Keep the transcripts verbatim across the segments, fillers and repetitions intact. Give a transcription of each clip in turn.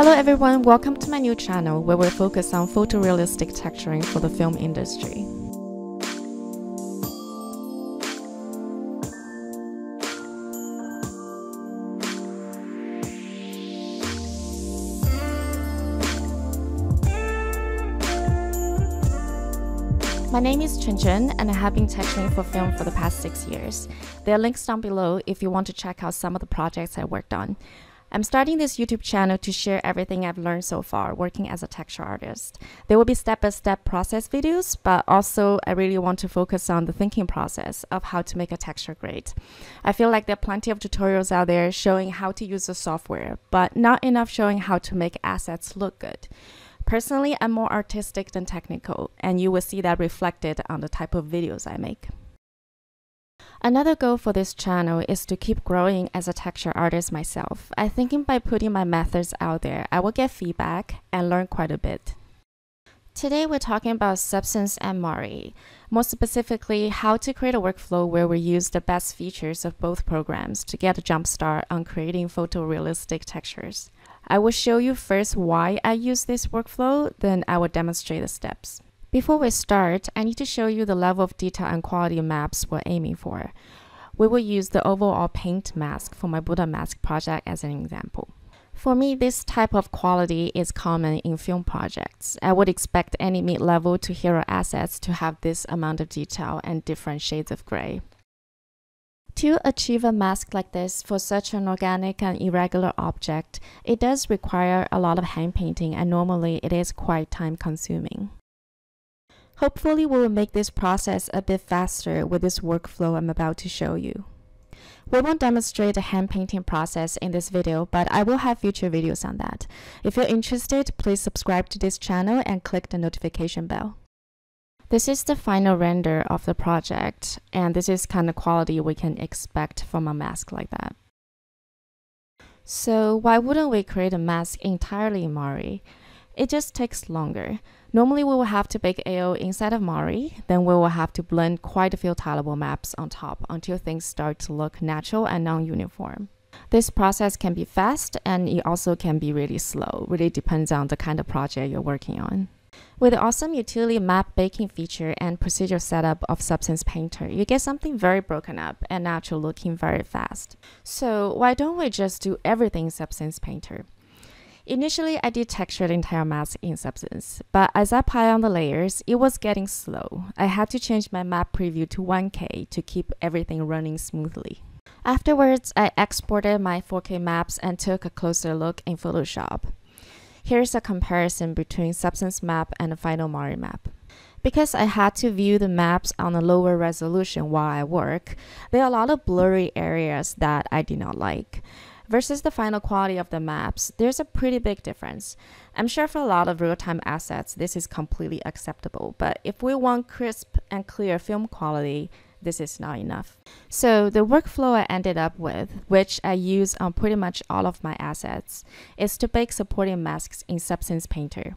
Hello everyone, welcome to my new channel where we'll focus on photorealistic texturing for the film industry. My name is Chun Chun and I have been texturing for film for the past six years. There are links down below if you want to check out some of the projects I worked on. I'm starting this YouTube channel to share everything I've learned so far working as a texture artist. There will be step-by-step process videos, but also I really want to focus on the thinking process of how to make a texture great. I feel like there are plenty of tutorials out there showing how to use the software, but not enough showing how to make assets look good. Personally, I'm more artistic than technical, and you will see that reflected on the type of videos I make. Another goal for this channel is to keep growing as a texture artist myself. I think by putting my methods out there, I will get feedback and learn quite a bit. Today we're talking about Substance and Mari. More specifically, how to create a workflow where we use the best features of both programs to get a jump start on creating photorealistic textures. I will show you first why I use this workflow, then I will demonstrate the steps. Before we start, I need to show you the level of detail and quality maps we're aiming for. We will use the overall paint mask for my Buddha mask project as an example. For me, this type of quality is common in film projects. I would expect any mid-level to hero assets to have this amount of detail and different shades of gray. To achieve a mask like this for such an organic and irregular object, it does require a lot of hand painting, and normally it is quite time consuming. Hopefully we will make this process a bit faster with this workflow I'm about to show you. We won't demonstrate the hand painting process in this video, but I will have future videos on that. If you're interested, please subscribe to this channel and click the notification bell. This is the final render of the project, and this is kind of quality we can expect from a mask like that. So why wouldn't we create a mask entirely in Mari? It just takes longer. Normally we will have to bake A O inside of Mari, then we will have to blend quite a few tileable maps on top until things start to look natural and non-uniform. This process can be fast, and it also can be really slow. Really depends on the kind of project you're working on. With the awesome utility map baking feature and procedural setup of Substance Painter, you get something very broken up and natural looking very fast. So why don't we just do everything in Substance Painter? Initially, I did texture the entire mask in Substance, but as I pile on the layers, it was getting slow. I had to change my map preview to one K to keep everything running smoothly. Afterwards, I exported my four K maps and took a closer look in Photoshop. Here's a comparison between Substance map and the final Mari map. Because I had to view the maps on a lower resolution while I work, there are a lot of blurry areas that I did not like. Versus the final quality of the maps, there's a pretty big difference. I'm sure for a lot of real-time assets, this is completely acceptable, but if we want crisp and clear film quality, this is not enough. So the workflow I ended up with, which I use on pretty much all of my assets, is to bake supporting masks in Substance Painter,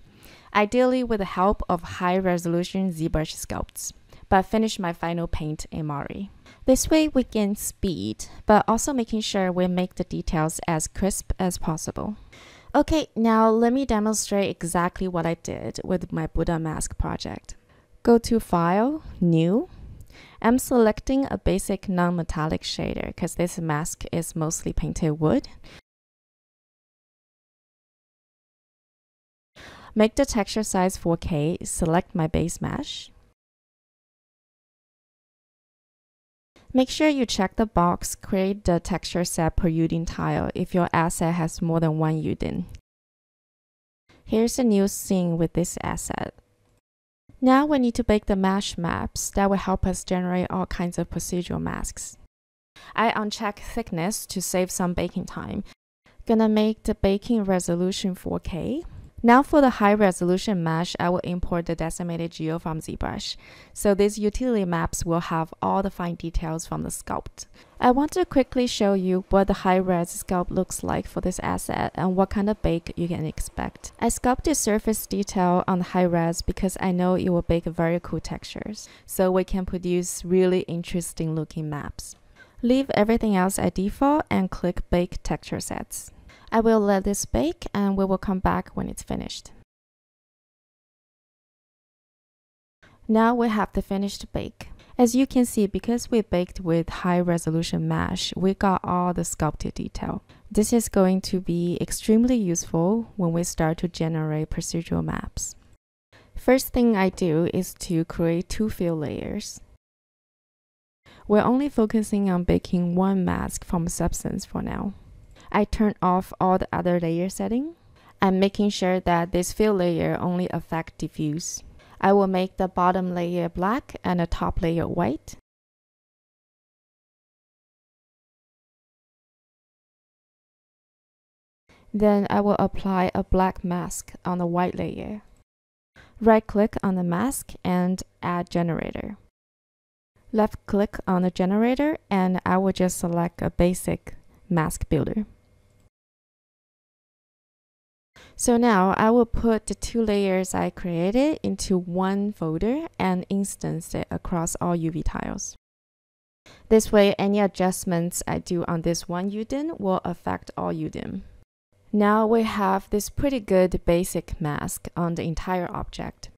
ideally with the help of high-resolution ZBrush sculpts, but finish my final paint in Mari. This way we gain speed, but also making sure we make the details as crisp as possible. Okay, now let me demonstrate exactly what I did with my Buddha mask project. Go to File, New. I'm selecting a basic non-metallic shader because this mask is mostly painted wood. Make the texture size four K, select my base mesh. Make sure you check the box, create the texture set per U D I M tile if your asset has more than one U D I M. Here's a new scene with this asset. Now we need to bake the mesh maps that will help us generate all kinds of procedural masks. I uncheck thickness to save some baking time. Gonna make the baking resolution four K. Now for the high-resolution mesh, I will import the decimated geo from ZBrush. So these utility maps will have all the fine details from the sculpt. I want to quickly show you what the high-res sculpt looks like for this asset and what kind of bake you can expect. I sculpted surface detail on the high-res because I know it will bake very cool textures, so we can produce really interesting looking maps. Leave everything else at default and click Bake Texture Sets. I will let this bake and we will come back when it's finished. Now we have the finished bake. As you can see, because we baked with high resolution mesh, we got all the sculpted detail. This is going to be extremely useful when we start to generate procedural maps. First thing I do is to create two fill layers. We're only focusing on baking one mask from Substance for now. I turn off all the other layer settings. I'm making sure that this fill layer only affects diffuse. I will make the bottom layer black and the top layer white. Then I will apply a black mask on the white layer. Right-click on the mask and add generator. Left-click on the generator and I will just select a basic mask builder. So now I will put the two layers I created into one folder and instance it across all U V tiles. This way, any adjustments I do on this one U D I M will affect all U D I M. Now we have this pretty good basic mask on the entire object.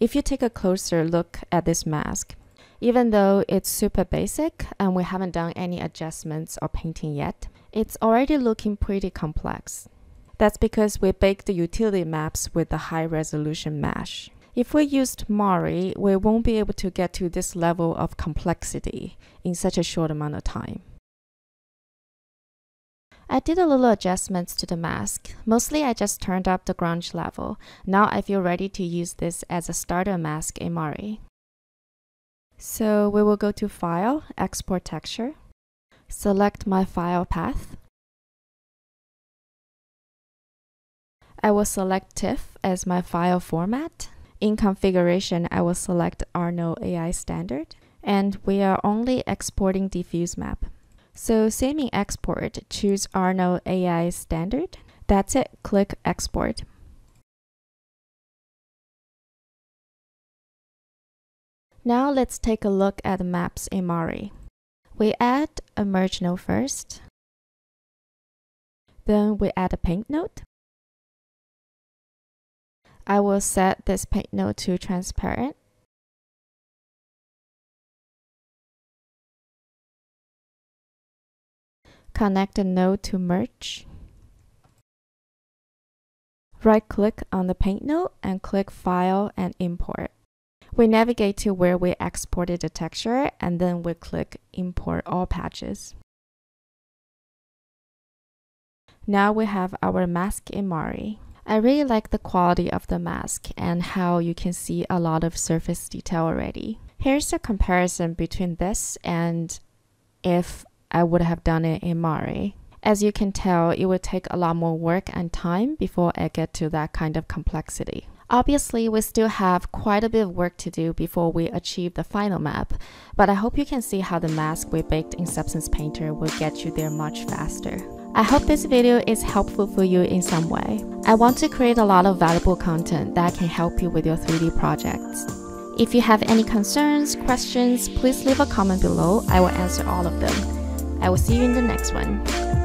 If you take a closer look at this mask, even though it's super basic and we haven't done any adjustments or painting yet, it's already looking pretty complex. That's because we baked the utility maps with the high resolution mesh. If we used Mari, we won't be able to get to this level of complexity in such a short amount of time. I did a little adjustments to the mask. Mostly I just turned up the grunge level. Now I feel ready to use this as a starter mask in Mari. So we will go to File, Export Texture. Select my file path. I will select TIFF as my file format. In configuration, I will select Arnold A I Standard. And we are only exporting diffuse map. So same in export, choose Arnold A I Standard. That's it, click export. Now let's take a look at the maps in Mari. We add a merge node first, then we add a paint node. I will set this paint node to transparent. Connect the node to merge. Right click on the paint node and click File and Import. We navigate to where we exported the texture and then we click Import All Patches. Now we have our mask in Mari. I really like the quality of the mask and how you can see a lot of surface detail already. Here's a comparison between this and if I would have done it in Mari. As you can tell, it would take a lot more work and time before I get to that kind of complexity. Obviously, we still have quite a bit of work to do before we achieve the final map, but I hope you can see how the mask we baked in Substance Painter will get you there much faster. I hope this video is helpful for you in some way. I want to create a lot of valuable content that can help you with your three D projects. If you have any concerns, questions, please leave a comment below. I will answer all of them. I will see you in the next one.